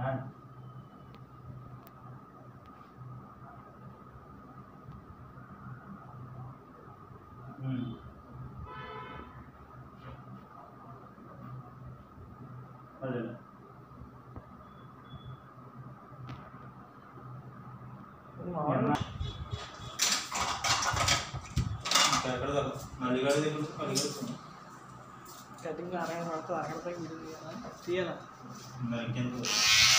None. Kadang-kadang orang tua akhirnya pengen dia